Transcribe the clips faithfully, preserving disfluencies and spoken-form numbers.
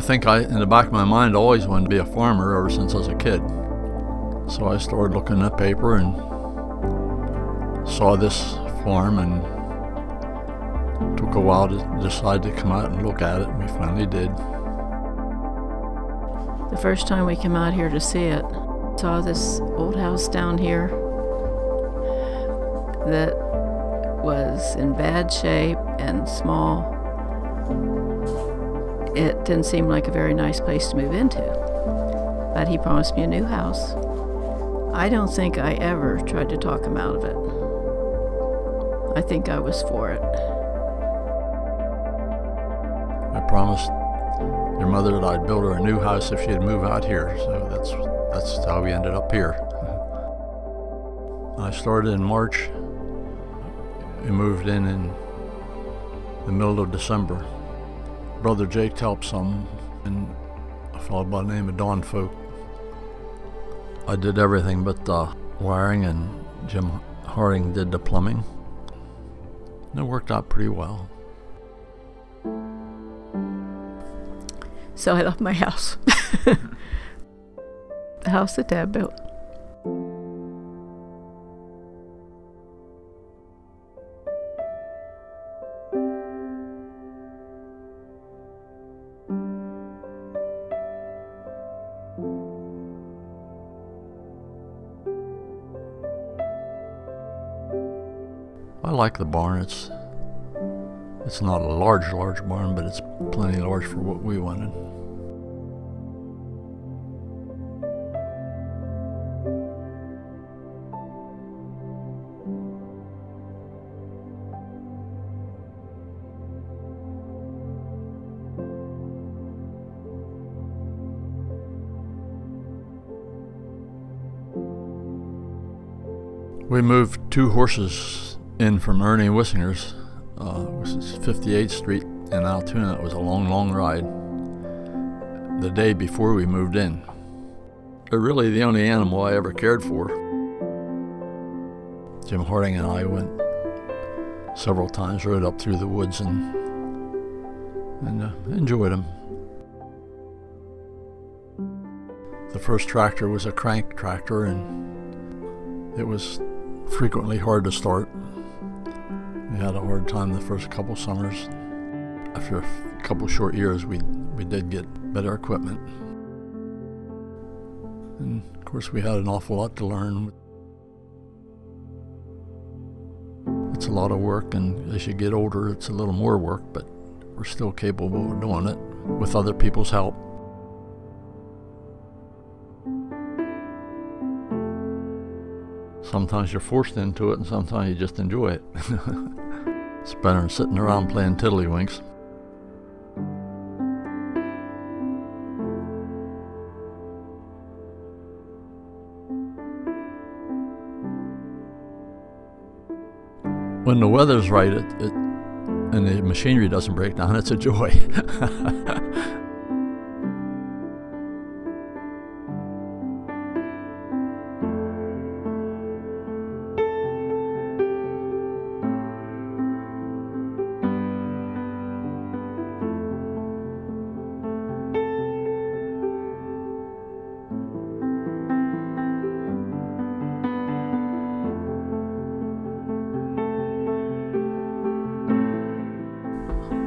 I think I, in the back of my mind, always wanted to be a farmer ever since I was a kid. So I started looking in the paper and saw this farm, and it took a while to decide to come out and look at it, and we finally did. The first time we came out here to see it, saw this old house down here that was in bad shape and small. It didn't seem like a very nice place to move into, but he promised me a new house. I don't think I ever tried to talk him out of it. I think I was for it. I promised your mother that I'd build her a new house if she'd move out here, so that's, that's how we ended up here. I started in March. We moved in in the middle of December. Brother Jake helped some, and a fellow by the name of Don Folk. I did everything but the wiring, and Jim Harding did the plumbing. And it worked out pretty well. So I left my house. The house that Dad built. I like the barn. It's it's not a large, large barn, but it's plenty large for what we wanted. We moved two horses in from Ernie Wissinger's, uh, which is fifty-eighth street in Altoona. It was a long, long ride the day before we moved in. They're really the only animal I ever cared for. Jim Harding and I went several times, rode up through the woods, and, and uh, enjoyed them. The first tractor was a crank tractor, and it was frequently hard to start. We had a hard time the first couple summers. After a couple short years, we, we did get better equipment. And of course, we had an awful lot to learn. It's a lot of work, and as you get older, it's a little more work, but we're still capable of doing it with other people's help. Sometimes you're forced into it, and sometimes you just enjoy it. It's better than sitting around playing tiddlywinks. When the weather's right it, it, and the machinery doesn't break down, it's a joy.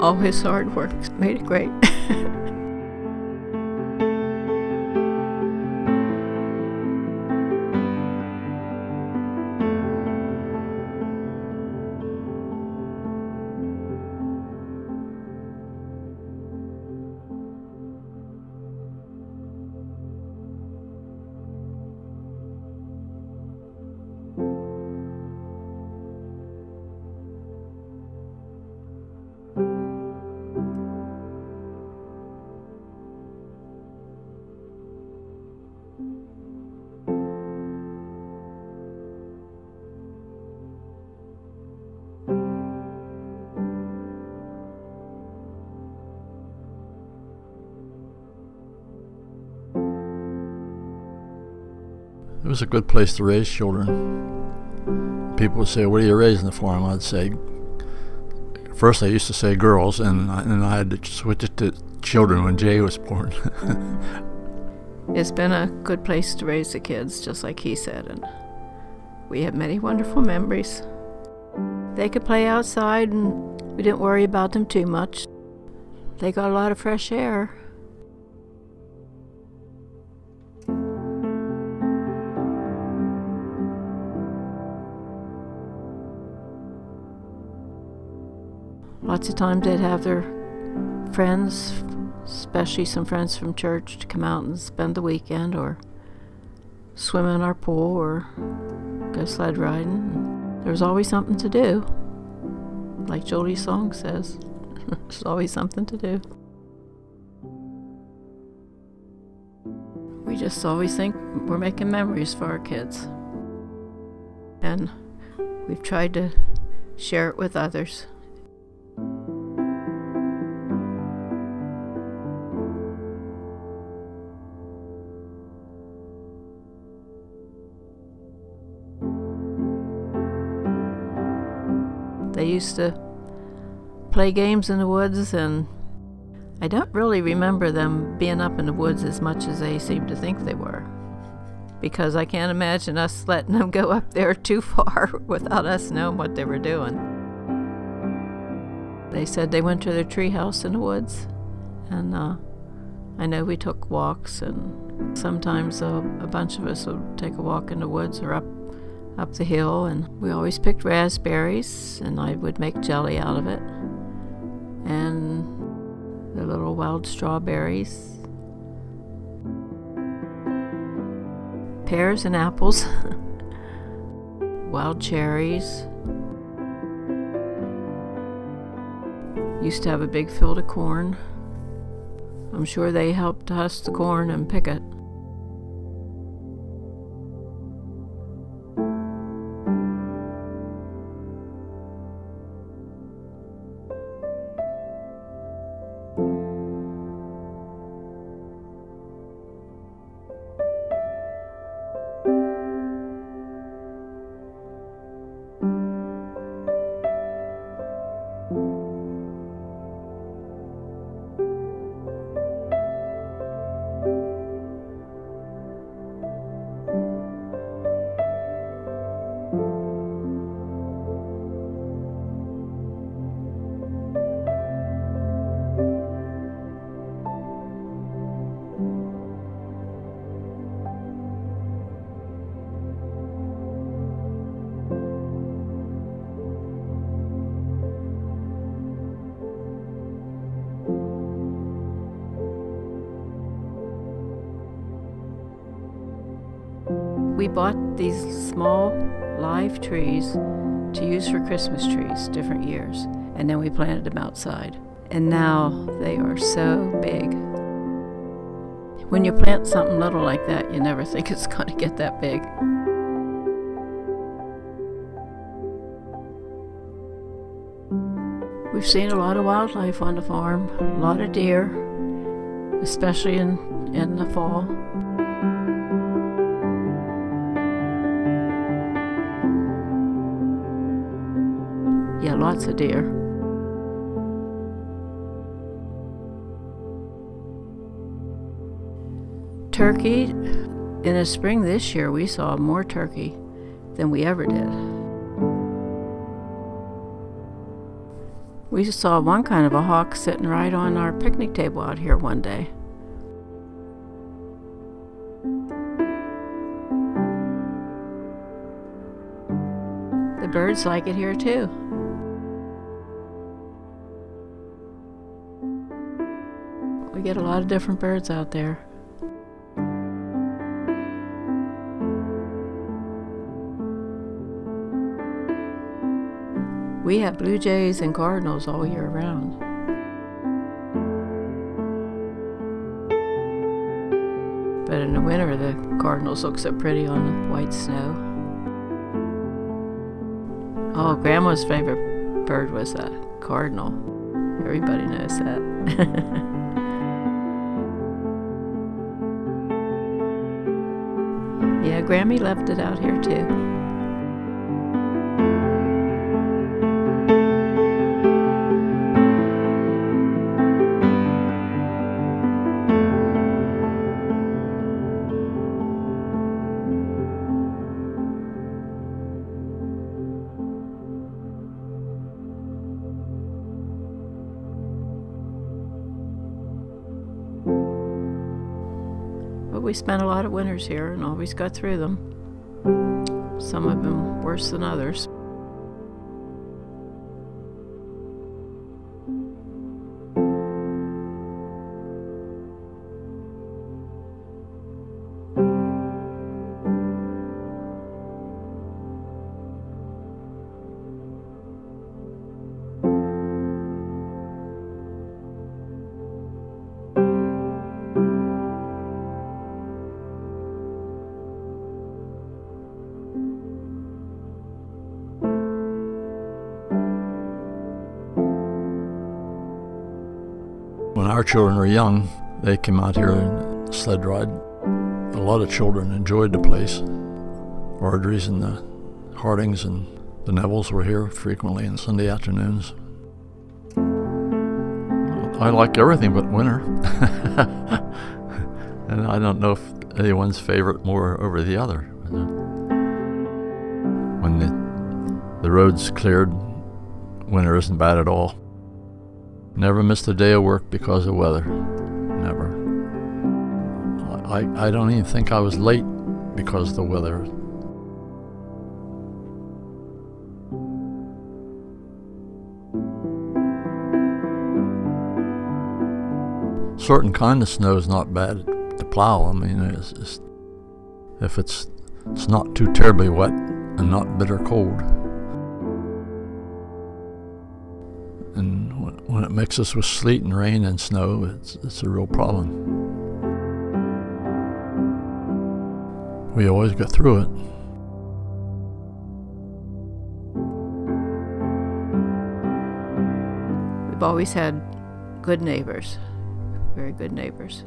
All his hard work made it great. It was a good place to raise children. People would say, "What are you raising it for?" And I'd say, first I used to say girls, and I, and I had to switch it to children when Jay was born. It's been a good place to raise the kids, just like he said, and we have many wonderful memories. They could play outside and we didn't worry about them too much. They got a lot of fresh air. Lots of times they'd have their friends, especially some friends from church, to come out and spend the weekend or swim in our pool or go sled riding. There was always something to do. Like Jolie's song says, there's always something to do. We just always think we're making memories for our kids. And we've tried to share it with others. They used to play games in the woods, and I don't really remember them being up in the woods as much as they seemed to think they were, because I can't imagine us letting them go up there too far without us knowing what they were doing. They said they went to their tree house in the woods, and uh, I know we took walks, and sometimes uh, a bunch of us would take a walk in the woods or up up the hill, and we always picked raspberries, and I would make jelly out of it, and the little wild strawberries, pears and apples, wild cherries. Used to have a big field of corn. I'm sure they helped husk the corn and pick it. We bought these small live trees to use for Christmas trees different years, and then we planted them outside. And now they are so big. When you plant something little like that, you never think it's going to get that big. We've seen a lot of wildlife on the farm, a lot of deer, especially in, in the fall. Yeah, lots of deer. Turkey. In the spring this year, we saw more turkey than we ever did. We saw one kind of a hawk sitting right on our picnic table out here one day. The birds like it here too. We get a lot of different birds out there. We have blue jays and cardinals all year round. But in the winter, the cardinals look so pretty on the white snow. Oh, Grandma's favorite bird was a cardinal. Everybody knows that. Yeah, Grammy left it out here too. we spent a lot of winters here and always got through them. Some of them worse than others. When our children were young, they came out here and sled ride. A lot of children enjoyed the place. Ardreys and the Hardings and the Nevels were here frequently on Sunday afternoons. I like everything but winter. And I don't know if anyone's favorite more over the other. When the, the road's cleared, winter isn't bad at all. Never missed a day of work because of weather. Never. I, I don't even think I was late because of the weather. Certain kind of snow is not bad to plow. I mean, it's, it's, if it's, it's not too terribly wet and not bitter cold. And when it mixes with sleet and rain and snow, it's, it's a real problem. We always get through it. We've always had good neighbors, very good neighbors.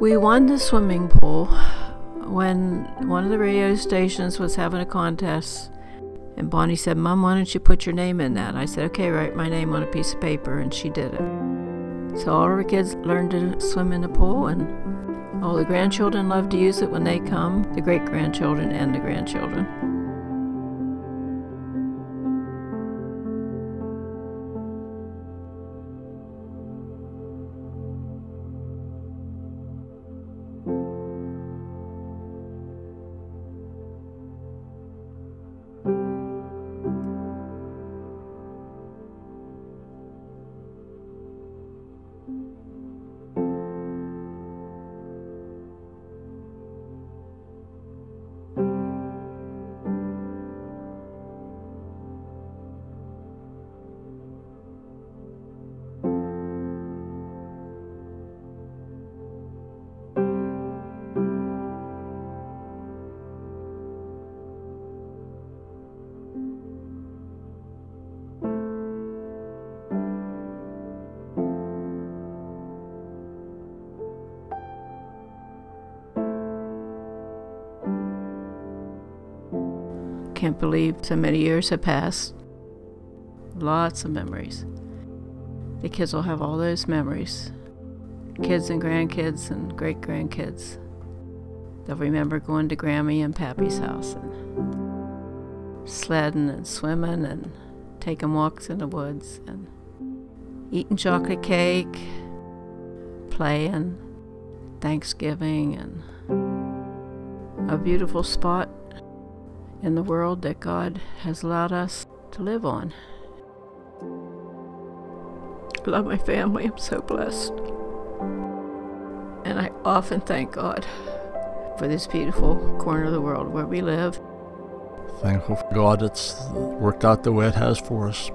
We won the swimming pool when one of the radio stations was having a contest, and Bonnie said, "Mom, why don't you put your name in that?" And I said, "Okay, write my name on a piece of paper," and she did it. So all of our kids learned to swim in the pool, and all the grandchildren love to use it when they come, the great-grandchildren and the grandchildren. can't believe so many years have passed. Lots of memories. The kids will have all those memories. Kids and grandkids and great-grandkids. They'll remember going to Grammy and Pappy's house and sledding and swimming and taking walks in the woods and eating chocolate cake, playing, Thanksgiving, and a beautiful spot in the world that God has allowed us to live on. I love my family. I'm so blessed. And I often thank God for this beautiful corner of the world where we live. Thankful for God it's worked out the way it has for us.